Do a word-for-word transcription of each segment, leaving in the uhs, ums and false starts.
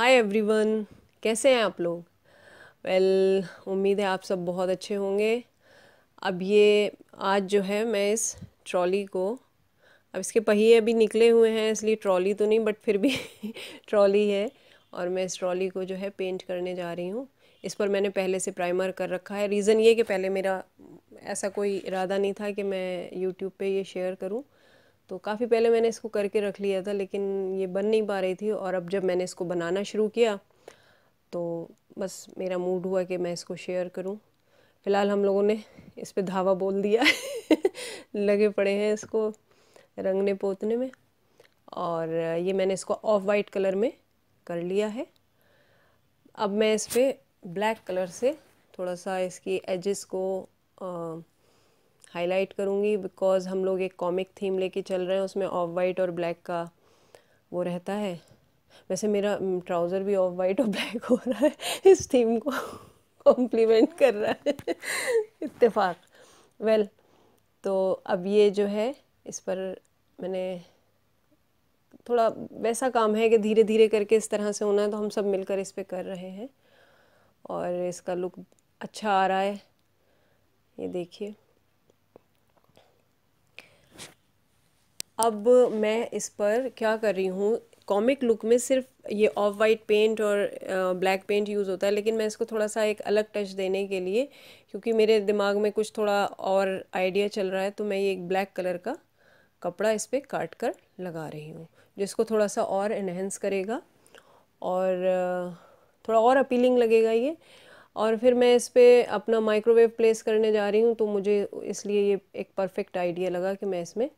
Hi everyone, कैसे हैं आप लोग? वेल well, उम्मीद है आप सब बहुत अच्छे होंगे। अब ये आज जो है मैं इस ट्रॉली को, अब इसके पहिए अभी निकले हुए हैं इसलिए ट्रॉली तो नहीं, बट फिर भी ट्रॉली है। और मैं इस ट्रॉली को जो है पेंट करने जा रही हूँ। इस पर मैंने पहले से प्राइमर कर रखा है। रीज़न ये कि पहले मेरा ऐसा कोई इरादा नहीं था कि मैं यूट्यूब पर ये शेयर करूँ, तो काफ़ी पहले मैंने इसको करके रख लिया था, लेकिन ये बन नहीं पा रही थी। और अब जब मैंने इसको बनाना शुरू किया तो बस मेरा मूड हुआ कि मैं इसको शेयर करूं। फ़िलहाल हम लोगों ने इस पे धावा बोल दिया लगे पड़े हैं इसको रंगने पोतने में। और ये मैंने इसको ऑफ वाइट कलर में कर लिया है। अब मैं इस पर ब्लैक कलर से थोड़ा सा इसकी एजेस को आ, हाईलाइट करूँगी, बिकॉज हम लोग एक कॉमिक थीम लेके चल रहे हैं, उसमें ऑफ वाइट और ब्लैक का वो रहता है। वैसे मेरा ट्राउज़र भी ऑफ वाइट और ब्लैक हो रहा है, इस थीम को कॉम्प्लीमेंट कर रहा है इत्तेफाक। वेल well, तो अब ये जो है इस पर मैंने थोड़ा वैसा काम है कि धीरे धीरे करके इस तरह से होना है, तो हम सब मिलकर इस पर कर रहे हैं और इसका लुक अच्छा आ रहा है। ये देखिए, अब मैं इस पर क्या कर रही हूँ। कॉमिक लुक में सिर्फ ये ऑफ वाइट पेंट और ब्लैक पेंट यूज़ होता है, लेकिन मैं इसको थोड़ा सा एक अलग टच देने के लिए, क्योंकि मेरे दिमाग में कुछ थोड़ा और आइडिया चल रहा है, तो मैं ये एक ब्लैक कलर का कपड़ा इस पर काट कर लगा रही हूँ, जिसको थोड़ा सा और एनहेंस करेगा और थोड़ा और अपीलिंग लगेगा ये। और फिर मैं इस पर अपना माइक्रोवेव प्लेस करने जा रही हूँ, तो मुझे इसलिए ये एक परफेक्ट आइडिया लगा कि मैं इसमें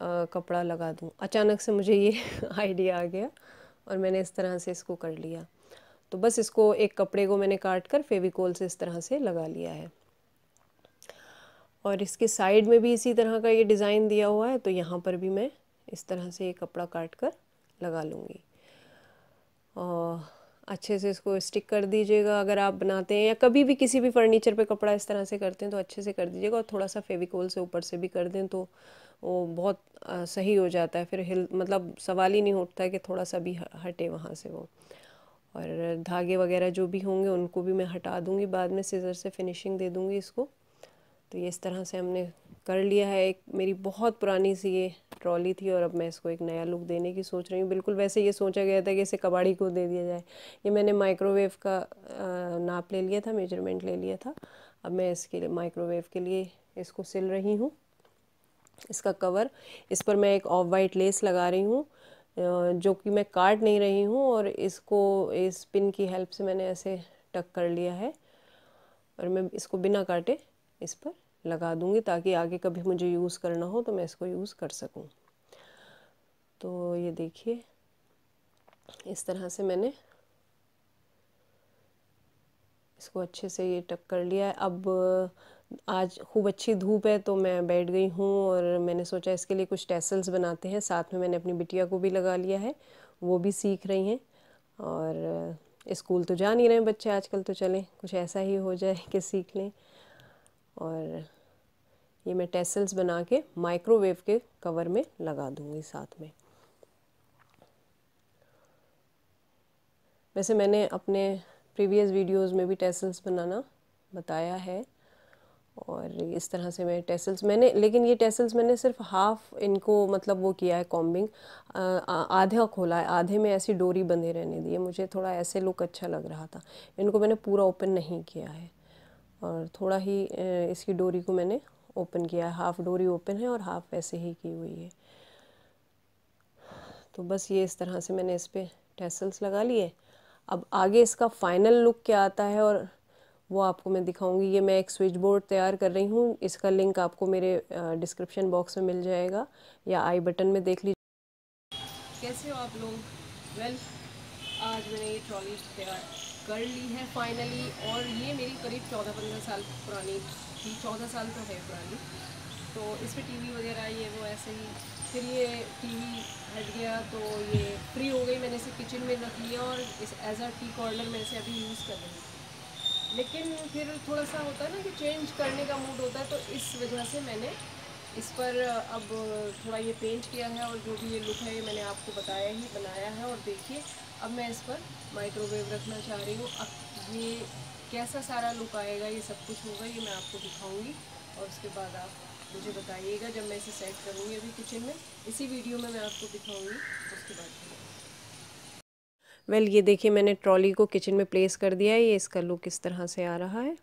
आ, कपड़ा लगा दूं। अचानक से मुझे ये आइडिया आ गया और मैंने इस तरह से इसको कर लिया। तो बस इसको एक कपड़े को मैंने काट कर फेविकोल से इस तरह से लगा लिया है। और इसके साइड में भी इसी तरह का ये डिज़ाइन दिया हुआ है, तो यहाँ पर भी मैं इस तरह से ये कपड़ा काट कर लगा लूँगी। और अच्छे से इसको स्टिक कर दीजिएगा। अगर आप बनाते हैं या कभी भी किसी भी फर्नीचर पे कपड़ा इस तरह से करते हैं तो अच्छे से कर दीजिएगा, और थोड़ा सा फेविकोल से ऊपर से भी कर दें तो वो बहुत आ, सही हो जाता है। फिर हिल मतलब सवाल ही नहीं उठता कि थोड़ा सा भी हटे वहाँ से वो। और धागे वगैरह जो भी होंगे उनको भी मैं हटा दूँगी, बाद में सीजर से फिनिशिंग दे दूँगी इसको। तो ये इस तरह से हमने कर लिया है। एक मेरी बहुत पुरानी सी ये ट्रॉली थी और अब मैं इसको एक नया लुक देने की सोच रही हूँ। बिल्कुल वैसे ये सोचा गया था कि इसे कबाड़ी को दे दिया जाए। ये मैंने माइक्रोवेव का नाप ले लिया था, मेजरमेंट ले लिया था। अब मैं इसके लिए माइक्रोवेव के लिए इसको सिल रही हूँ, इसका कवर। इस पर मैं एक ऑफ वाइट लेस लगा रही हूँ, जो कि मैं काट नहीं रही हूँ, और इसको इस पिन की हेल्प से मैंने ऐसे टक कर लिया है। और मैं इसको बिना काटे इस पर लगा दूँगी, ताकि आगे कभी मुझे यूज़ करना हो तो मैं इसको यूज़ कर सकूँ। तो ये देखिए, इस तरह से मैंने इसको अच्छे से ये टक कर लिया है। अब आज खूब अच्छी धूप है तो मैं बैठ गई हूँ, और मैंने सोचा इसके लिए कुछ टैसल्स बनाते हैं। साथ में मैंने अपनी बिटिया को भी लगा लिया है, वो भी सीख रही हैं। और स्कूल तो जा नहीं रहे हैं बच्चे आजकल, तो चलें कुछ ऐसा ही हो जाए कि सीख लें। और ये मैं टैसल्स बना के माइक्रोवेव के कवर में लगा दूँगी साथ में। वैसे मैंने अपने प्रीवियस वीडियोज़ में भी टैसल्स बनाना बताया है। और इस तरह से मैं टैसल्स मैंने लेकिन ये टैसल्स मैंने सिर्फ हाफ़ इनको मतलब वो किया है, कॉम्बिंग आधा खोला है, आधे में ऐसी डोरी बंधे रहने दी है। मुझे थोड़ा ऐसे लुक अच्छा लग रहा था। इनको मैंने पूरा ओपन नहीं किया है, और थोड़ा ही इसकी डोरी को मैंने ओपन किया है। हाफ़ डोरी ओपन है और हाफ़ वैसे ही की हुई है। तो बस ये इस तरह से मैंने इस पर टैसल्स लगा लिए। अब आगे इसका फ़ाइनल लुक क्या आता है और वो आपको मैं दिखाऊंगी। ये मैं एक स्विच बोर्ड तैयार कर रही हूँ, इसका लिंक आपको मेरे डिस्क्रिप्शन बॉक्स में मिल जाएगा या आई बटन में देख लीजिए। कैसे हो आप लोग? वेल आज मैंने ये ट्रॉली तैयार कर ली है फाइनली, और ये मेरी करीब चौदह पंद्रह साल पुरानी थी, चौदह साल तो है पुरानी। तो इस पर टी वी वगैरह ये वो ऐसे ही, फिर ये टी वी हट गया तो ये फ्री हो गई, मैंने इसे किचन में रख लिया और इस एज अ टी कॉर्नर में इसे अभी यूज़ कर रही हूँ। लेकिन फिर थोड़ा सा होता है ना कि चेंज करने का मूड होता है, तो इस वजह से मैंने इस पर अब थोड़ा ये पेंट किया है। और जो भी ये लुक है ये मैंने आपको बताया ही बनाया है। और देखिए अब मैं इस पर माइक्रोवेव रखना चाह रही हूँ। अब ये कैसा सारा लुक आएगा, ये सब कुछ होगा, ये मैं आपको दिखाऊंगी और उसके बाद आप मुझे बताइएगा जब मैं इसे सेट करूँगी। अभी किचन में इसी वीडियो में मैं आपको दिखाऊंगी उसके बाद। वेल well, ये देखिए मैंने ट्रॉली को किचन में प्लेस कर दिया है। ये इसका लुक इस तरह से आ रहा है।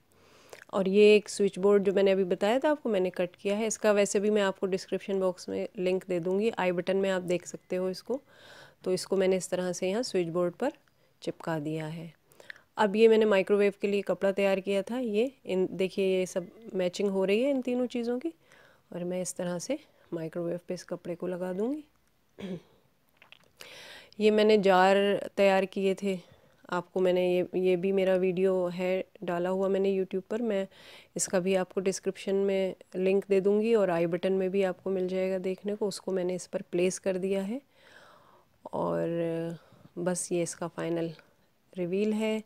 और ये एक स्विच बोर्ड जो मैंने अभी बताया था आपको, मैंने कट किया है। इसका वैसे भी मैं आपको डिस्क्रिप्शन बॉक्स में लिंक दे दूँगी, आई बटन में आप देख सकते हो इसको। तो इसको मैंने इस तरह से यहाँ स्विच बोर्ड पर चिपका दिया है। अब ये मैंने माइक्रोवेव के लिए कपड़ा तैयार किया था, ये इन देखिए ये सब मैचिंग हो रही है इन तीनों चीज़ों की। और मैं इस तरह से माइक्रोवेव पे इस कपड़े को लगा दूँगी। ये मैंने जार तैयार किए थे, आपको मैंने ये ये भी मेरा वीडियो है डाला हुआ मैंने यूट्यूब पर। मैं इसका भी आपको डिस्क्रिप्शन में लिंक दे दूँगी और आई बटन में भी आपको मिल जाएगा देखने को। उसको मैंने इस पर प्लेस कर दिया है और बस ये इसका फाइनल रिवील है।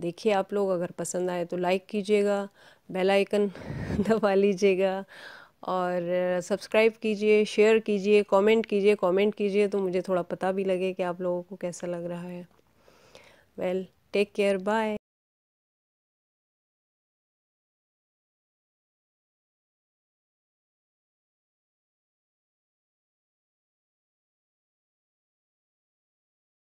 देखिए आप लोग, अगर पसंद आए तो लाइक कीजिएगा, बेल आइकन दबा लीजिएगा और सब्सक्राइब कीजिए, शेयर कीजिए, कमेंट कीजिए। कमेंट कीजिए तो मुझे थोड़ा पता भी लगे कि आप लोगों को कैसा लग रहा है। Well take care, bye.